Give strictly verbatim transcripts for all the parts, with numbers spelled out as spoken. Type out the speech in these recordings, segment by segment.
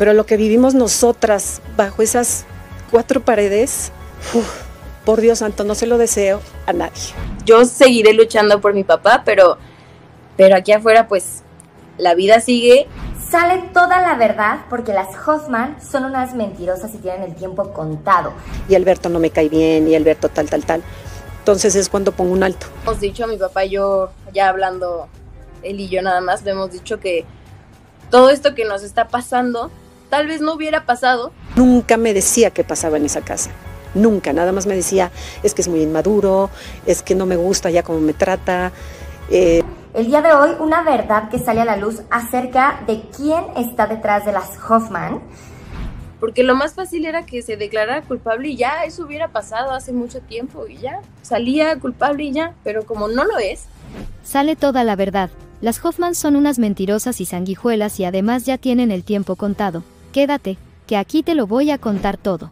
pero lo que vivimos nosotras bajo esas cuatro paredes, uf, por Dios santo, no se lo deseo a nadie. Yo seguiré luchando por mi papá, pero, pero aquí afuera pues la vida sigue. Sale toda la verdad porque las Hoffman son unas mentirosas y tienen el tiempo contado. Y Alberto no me cae bien, y Alberto tal, tal, tal. Entonces es cuando pongo un alto. Hemos dicho a mi papá y yo, ya hablando él y yo nada más, le hemos dicho que todo esto que nos está pasando, tal vez no hubiera pasado. Nunca me decía qué pasaba en esa casa. Nunca, nada más me decía, es que es muy inmaduro, es que no me gusta ya cómo me trata. Eh. El día de hoy, una verdad que sale a la luz acerca de quién está detrás de las Hoffman. Porque lo más fácil era que se declarara culpable y ya, eso hubiera pasado hace mucho tiempo y ya, salía culpable y ya, pero como no lo es. Sale toda la verdad. Las Hoffman son unas mentirosas y sanguijuelas y además ya tienen el tiempo contado. Quédate, que aquí te lo voy a contar todo.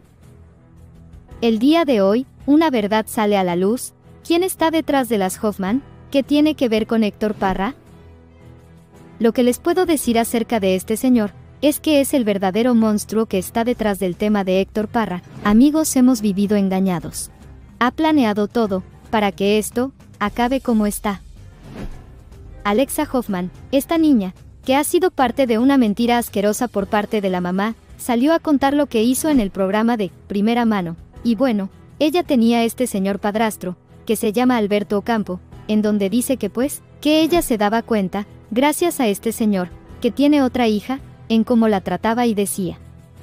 El día de hoy, una verdad sale a la luz. ¿Quién está detrás de las Hoffman? ¿Qué tiene que ver con Héctor Parra? Lo que les puedo decir acerca de este señor es que es el verdadero monstruo que está detrás del tema de Héctor Parra. Amigos, hemos vivido engañados. Ha planeado todo para que esto acabe como está. Alexa Hoffman, esta niña, que ha sido parte de una mentira asquerosa por parte de la mamá, salió a contar lo que hizo en el programa de Primera Mano. Y bueno, ella tenía este señor padrastro, que se llama Alberto Ocampo, en donde dice que pues, que ella se daba cuenta, gracias a este señor, que tiene otra hija, en cómo la trataba y decía,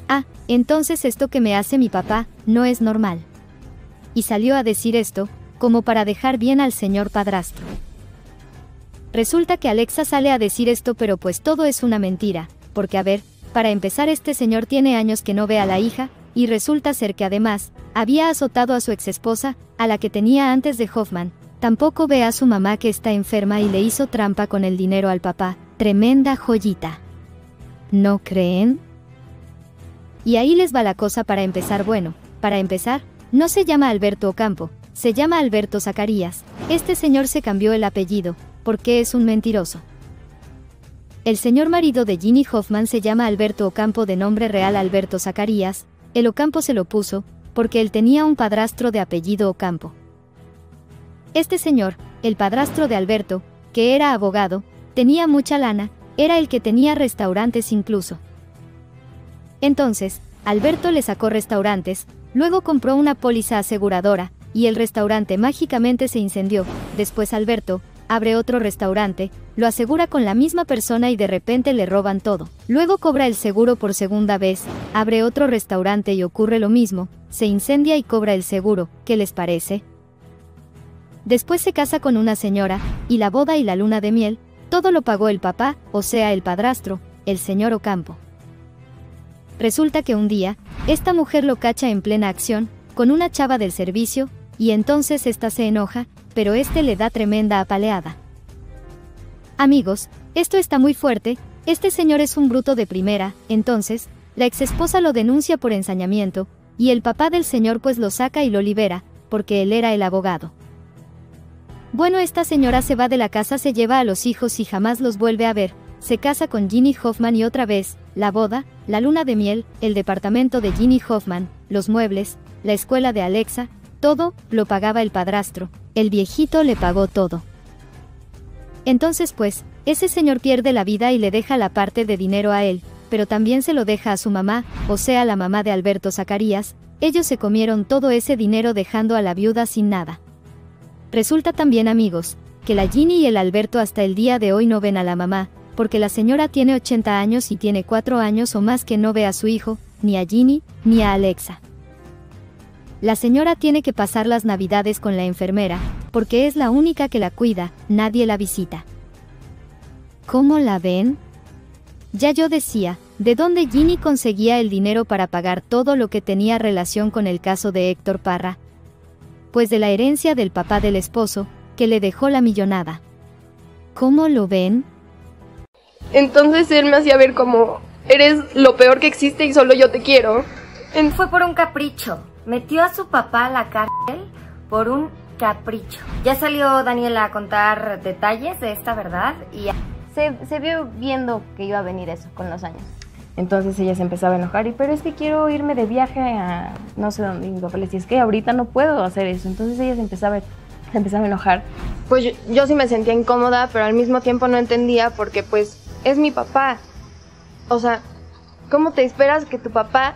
ah, entonces esto que me hace mi papá, no es normal. Y salió a decir esto, como para dejar bien al señor padrastro. Resulta que Alexa sale a decir esto, pero pues todo es una mentira, porque a ver, para empezar, este señor tiene años que no ve a la hija, y resulta ser que además, había azotado a su exesposa, a la que tenía antes de Hoffman. Tampoco ve a su mamá que está enferma y le hizo trampa con el dinero al papá. Tremenda joyita. ¿No creen? Y ahí les va la cosa para empezar. Bueno, para empezar, no se llama Alberto Ocampo, se llama Alberto Zacarías. Este señor se cambió el apellido, porque es un mentiroso. El señor marido de Ginny Hoffman se llama Alberto Ocampo, de nombre real Alberto Zacarías. El Ocampo se lo puso, porque él tenía un padrastro de apellido Ocampo. Este señor, el padrastro de Alberto, que era abogado, tenía mucha lana, era el que tenía restaurantes incluso. Entonces, Alberto le sacó restaurantes, luego compró una póliza aseguradora, y el restaurante mágicamente se incendió. Después Alberto abre otro restaurante, lo asegura con la misma persona y de repente le roban todo. Luego cobra el seguro por segunda vez, abre otro restaurante y ocurre lo mismo, se incendia y cobra el seguro. ¿Qué les parece? Después se casa con una señora, y la boda y la luna de miel, todo lo pagó el papá, o sea el padrastro, el señor Ocampo. Resulta que un día, esta mujer lo cacha en plena acción, con una chava del servicio, y entonces esta se enoja, pero este le da tremenda apaleada. Amigos, esto está muy fuerte, este señor es un bruto de primera. Entonces, la exesposa lo denuncia por ensañamiento, y el papá del señor pues lo saca y lo libera, porque él era el abogado. Bueno, esta señora se va de la casa, se lleva a los hijos y jamás los vuelve a ver. Se casa con Ginny Hoffman y otra vez, la boda, la luna de miel, el departamento de Ginny Hoffman, los muebles, la escuela de Alexa, todo lo pagaba el padrastro. El viejito le pagó todo. Entonces pues, ese señor pierde la vida y le deja la parte de dinero a él, pero también se lo deja a su mamá, o sea la mamá de Alberto Zacarías. Ellos se comieron todo ese dinero dejando a la viuda sin nada. Resulta también, amigos, que la Ginny y el Alberto hasta el día de hoy no ven a la mamá, porque la señora tiene ochenta años y tiene cuatro años o más que no ve a su hijo, ni a Ginny, ni a Alexa. La señora tiene que pasar las navidades con la enfermera, porque es la única que la cuida, nadie la visita. ¿Cómo la ven? Ya yo decía, ¿de dónde Ginny conseguía el dinero para pagar todo lo que tenía relación con el caso de Héctor Parra? Pues de la herencia del papá del esposo, que le dejó la millonada. ¿Cómo lo ven? Entonces él me hacía ver como, eres lo peor que existe y solo yo te quiero. En... Fue por un capricho. Metió a su papá a la cárcel por un capricho. Ya salió Daniela a contar detalles de esta verdad y... Se, se vio viendo que iba a venir eso con los años. Entonces ella se empezaba a enojar y, pero es que quiero irme de viaje a no sé dónde. Y mi papá le decía, es que ahorita no puedo hacer eso. Entonces ella se empezaba, se empezaba a enojar. Pues yo, yo sí me sentía incómoda, pero al mismo tiempo no entendía porque pues es mi papá. O sea, ¿cómo te esperas que tu papá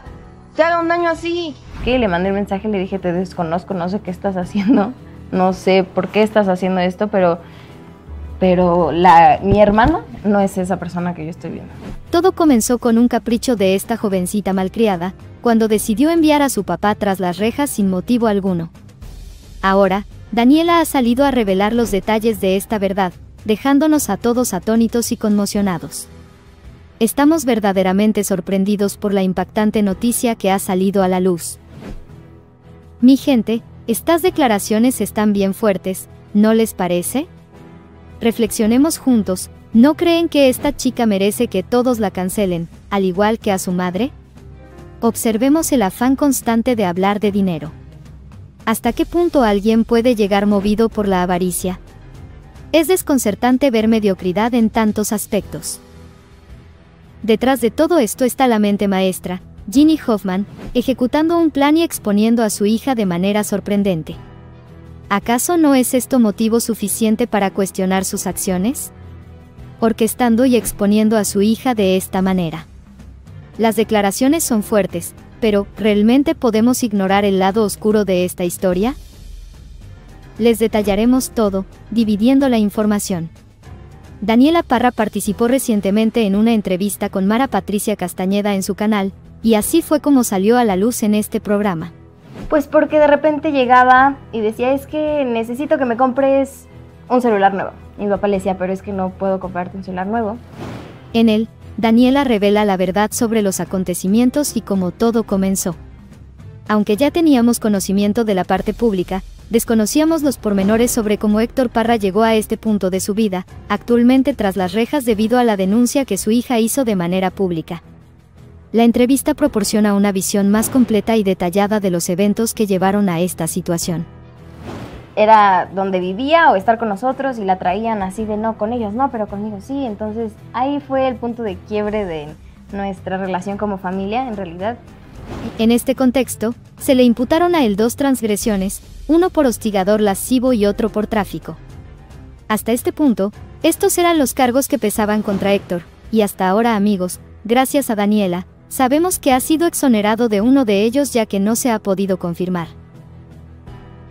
te haga un daño así? Que le mandé el mensaje, le dije, te desconozco, no sé qué estás haciendo, no sé por qué estás haciendo esto, pero... Pero la, mi hermana no es esa persona que yo estoy viendo. Todo comenzó con un capricho de esta jovencita malcriada, cuando decidió enviar a su papá tras las rejas sin motivo alguno. Ahora, Daniela ha salido a revelar los detalles de esta verdad, dejándonos a todos atónitos y conmocionados. Estamos verdaderamente sorprendidos por la impactante noticia que ha salido a la luz. Mi gente, estas declaraciones están bien fuertes, ¿no les parece? Reflexionemos juntos, ¿no creen que esta chica merece que todos la cancelen, al igual que a su madre? Observemos el afán constante de hablar de dinero. ¿Hasta qué punto alguien puede llegar movido por la avaricia? Es desconcertante ver mediocridad en tantos aspectos. Detrás de todo esto está la mente maestra, Ginny Hoffman, ejecutando un plan y exponiendo a su hija de manera sorprendente. ¿Acaso no es esto motivo suficiente para cuestionar sus acciones? Orquestando y exponiendo a su hija de esta manera. Las declaraciones son fuertes, pero ¿realmente podemos ignorar el lado oscuro de esta historia? Les detallaremos todo, dividiendo la información. Daniela Parra participó recientemente en una entrevista con Mara Patricia Castañeda en su canal, y así fue como salió a la luz en este programa. Pues porque de repente llegaba y decía, es que necesito que me compres un celular nuevo. Y mi papá le decía, pero es que no puedo comprarte un celular nuevo. En él, Daniela revela la verdad sobre los acontecimientos y cómo todo comenzó. Aunque ya teníamos conocimiento de la parte pública, desconocíamos los pormenores sobre cómo Héctor Parra llegó a este punto de su vida, actualmente tras las rejas debido a la denuncia que su hija hizo de manera pública. La entrevista proporciona una visión más completa y detallada de los eventos que llevaron a esta situación. Era donde vivía o estar con nosotros y la traían así de no, con ellos no, pero conmigo sí. Entonces ahí fue el punto de quiebre de nuestra relación como familia, en realidad. En este contexto, se le imputaron a él dos transgresiones, uno por hostigador lascivo y otro por tráfico. Hasta este punto, estos eran los cargos que pesaban contra Héctor, y hasta ahora, amigos, gracias a Daniela, sabemos que ha sido exonerado de uno de ellos ya que no se ha podido confirmar.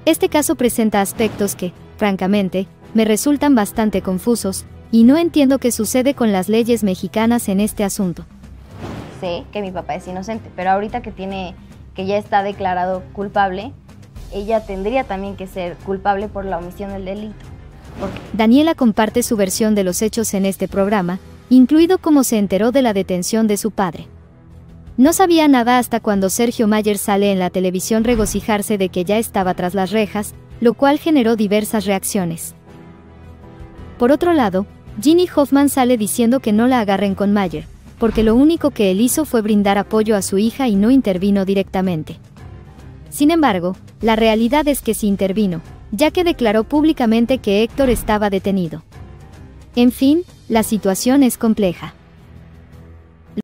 Este caso presenta aspectos que, francamente, me resultan bastante confusos, y no entiendo qué sucede con las leyes mexicanas en este asunto. Sé que mi papá es inocente, pero ahorita que tiene, que ya está declarado culpable, ella tendría también que ser culpable por la omisión del delito. Porque... Daniela comparte su versión de los hechos en este programa, incluido cómo se enteró de la detención de su padre. No sabía nada hasta cuando Sergio Mayer sale en la televisión regocijarse de que ya estaba tras las rejas, lo cual generó diversas reacciones. Por otro lado, Ginny Hoffman sale diciendo que no la agarren con Mayer, porque lo único que él hizo fue brindar apoyo a su hija y no intervino directamente. Sin embargo, la realidad es que sí intervino, ya que declaró públicamente que Héctor estaba detenido. En fin, la situación es compleja.